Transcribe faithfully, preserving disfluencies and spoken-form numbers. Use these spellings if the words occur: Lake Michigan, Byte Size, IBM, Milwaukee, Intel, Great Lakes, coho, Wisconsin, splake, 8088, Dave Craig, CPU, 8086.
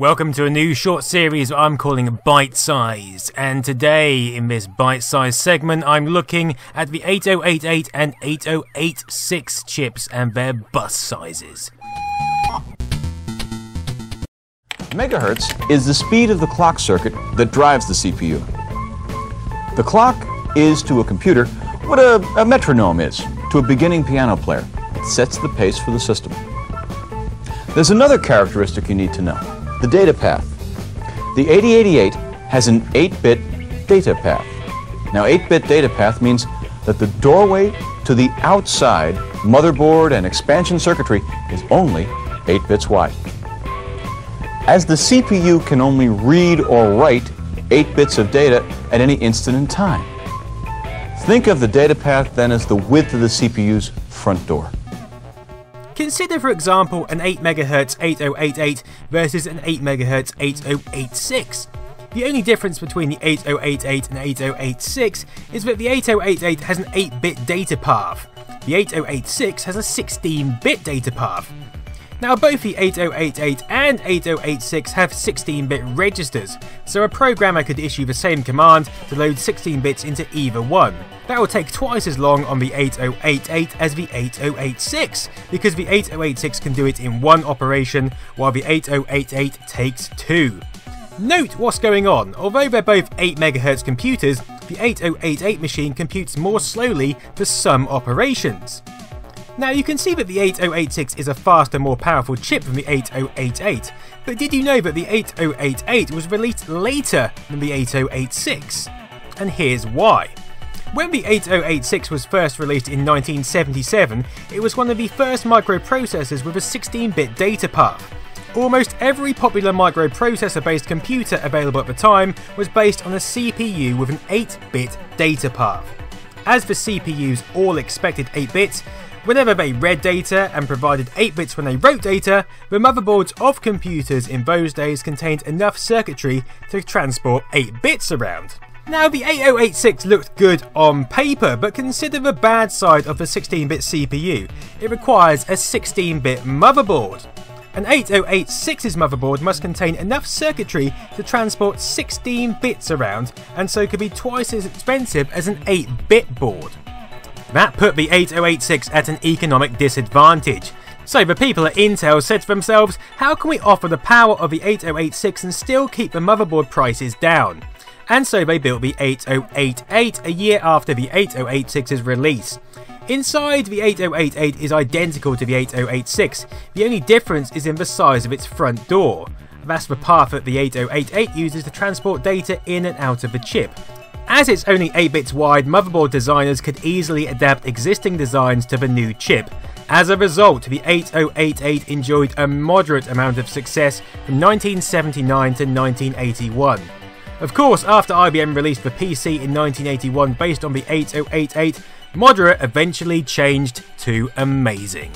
Welcome to a new short series I'm calling Byte Size, and today in this Byte Size segment I'm looking at the eighty oh eighty-eight and eighty oh eighty-six chips and their bus sizes. Megahertz is the speed of the clock circuit that drives the C P U. The clock is to a computer what a, a metronome is to a beginning piano player. It sets the pace for the system. There's another characteristic you need to know. The data path. The eighty eighty-eight has an eight bit data path. Now, eight bit data path means that the doorway to the outside motherboard and expansion circuitry is only eight bits wide. As the C P U can only read or write eight bits of data at any instant in time, think of the data path then as the width of the C P U's front door. Consider, for example, an eight megahertz eighty oh eighty-eight versus an eight megahertz eighty oh eighty-six. The only difference between the eighty oh eighty-eight and eighty oh eighty-six is that the eighty oh eighty-eight has an eight bit data path. The eighty oh eighty-six has a sixteen bit data path. Now, both the eighty oh eighty-eight and eighty oh eighty-six have sixteen bit registers, so a programmer could issue the same command to load sixteen bits into either one. That will take twice as long on the eighty oh eighty-eight as the eighty oh eighty-six, because the eighty oh eighty-six can do it in one operation, while the eighty oh eighty-eight takes two. Note what's going on. Although they're both eight megahertz computers, the eighty oh eighty-eight machine computes more slowly for some operations. Now, you can see that the eighty oh eighty-six is a faster, more powerful chip than the eighty oh eighty-eight, but did you know that the eighty oh eighty-eight was released later than the eighty oh eighty-six? And here's why. When the eighty oh eighty-six was first released in nineteen seventy-seven, it was one of the first microprocessors with a sixteen bit data path. Almost every popular microprocessor-based computer available at the time was based on a C P U with an eight bit data path. As the C P Us all expected eight bits, whenever they read data and provided eight bits when they wrote data, the motherboards of computers in those days contained enough circuitry to transport eight bits around. Now, the eighty oh eighty-six looked good on paper, but consider the bad side of the sixteen bit C P U. It requires a sixteen bit motherboard. An eighty oh eighty-six's motherboard must contain enough circuitry to transport sixteen bits around, and so could be twice as expensive as an eight bit board. That put the eighty oh eighty-six at an economic disadvantage. So the people at Intel said to themselves, how can we offer the power of the eighty oh eighty-six and still keep the motherboard prices down? And so they built the eighty oh eighty-eight a year after the eighty oh eighty-six's release. Inside, the eighty oh eighty-eight is identical to the eighty oh eighty-six, the only difference is in the size of its front door. That's the path that the eighty oh eighty-eight uses to transport data in and out of the chip. As it's only eight bits wide, motherboard designers could easily adapt existing designs to the new chip. As a result, the eighty oh eighty-eight enjoyed a moderate amount of success from nineteen seventy-nine to nineteen eighty-one. Of course, after I B M released the P C in nineteen eighty-one based on the eighty oh eighty-eight, moderate eventually changed to amazing.